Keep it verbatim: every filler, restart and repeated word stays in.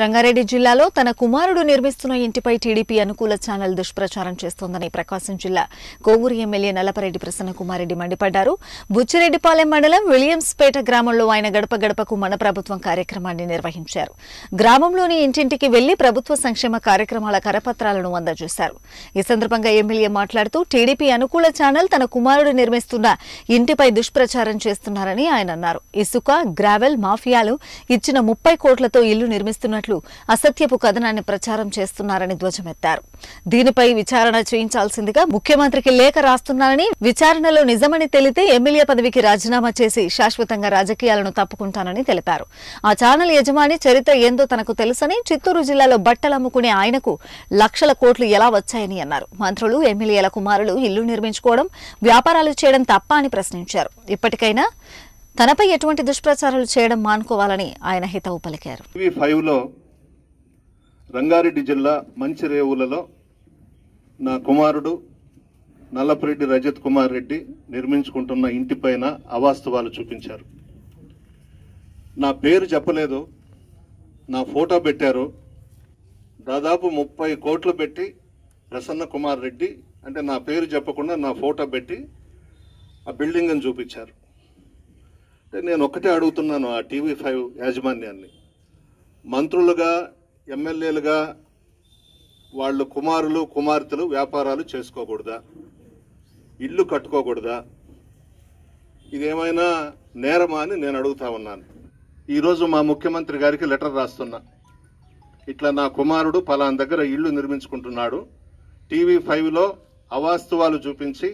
రంగారెడ్డి జిల్లాలో తన కుమారుడు నిర్మిస్తున్న ఇంటిపై టీడీపీ అనుకూల ఛానల్ దుష్ప్రచారం చేస్తోందని ప్రకాశం జిల్లా కోవూరు ఎమ్మెల్యే నల్లపరెడ్డి ప్రసన్నకుమారెడ్డి మండిపడ్డారు. బుచ్చిరెడ్డిపాలెం మండలం విలియమ్స్పేట గ్రామంలో ఆయన గడప గడపకు మన ప్రభుత్వం కార్యక్రమాన్ని నిర్వహించారు. గ్రామంలోని ఇంటింటికి వెళ్లి ప్రభుత్వ సంక్షేమ కార్యక్రమాల కరపత్రాలను అందజేశారు. ఈ సందర్భంగా ఎమ్మెల్యే మాట్లాడుతూ టీడీపీ అనుకూల ఛానల్ తన కుమారుడు నిర్మిస్తున్న ఇంటిపై దుష్ప్రచారం చేస్తున్నారని ఆయన అన్నారు. ఇసుక, గ్రావెల్ మాఫియాలు ఇచ్చిన ముప్పై కోట్లతో ఇల్లు నిర్మిస్తున్న అసత్యపు కథనాన్ని ప్రచారం చేస్తున్నారని ధ్వజమెత్తారు. దీనిపై విచారణ చేయించాల్సిందిగా ముఖ్యమంత్రికి లేఖ రాస్తున్నారని, విచారణలో నిజమని తెలితే ఎమ్మెల్యే పదవికి రాజీనామా చేసి శాశ్వతంగా రాజకీయాలను తప్పుకుంటానని తెలిపారు. ఆ ఛానల్ యజమాని చరిత్ర ఏందో తనకు తెలుసని, చిత్తూరు జిల్లాలో బట్టలు అమ్ముకునే ఆయనకు లక్షల కోట్లు ఎలా వచ్చాయని అన్నారు. మంత్రులు, ఎమ్మెల్యేల కుమారులు ఇల్లు నిర్మించుకోవడం, వ్యాపారాలు చేయడం తప్ప అని ప్రశ్నించారు. ఇప్పటికైనా తనపై ఎటువంటి దుష్ప్రచారాలు చేయడం మానుకోవాలని ఆయన హితవు పలికారు. టీవీ ఫైవ్లో రంగారెడ్డి జిల్లా మంచిరేవులలో నా కుమారుడు నల్లపరెడ్డి రజత్ కుమార్ రెడ్డి నిర్మించుకుంటున్న ఇంటిపైన అవాస్తవాలు చూపించారు. నా పేరు చెప్పలేదు, నా ఫోటో పెట్టారు. దాదాపు ముప్పై కోట్లు పెట్టి ప్రసన్న కుమార్ రెడ్డి అంటే నా పేరు చెప్పకుండా నా ఫోటో పెట్టి ఆ బిల్డింగ్ని చూపించారు. నేను ఒకటే అడుగుతున్నాను ఆ టీవీ ఫైవ్ యాజమాన్యాన్ని, మంత్రులుగా ఎమ్మెల్యేలుగా వాళ్ళు కుమారులు కుమార్తెలు వ్యాపారాలు చేసుకోకూడదా, ఇల్లు కట్టుకోకూడదా, ఇదేమైనా నేరమా అని నేను అడుగుతా ఉన్నాను. ఈరోజు మా ముఖ్యమంత్రి గారికి లెటర్ రాస్తున్నా, ఇట్లా నా కుమారుడు పలానా దగ్గర ఇల్లు నిర్మించుకుంటున్నాడు, టీవీ ఫైవ్లో అవాస్తవాలు చూపించి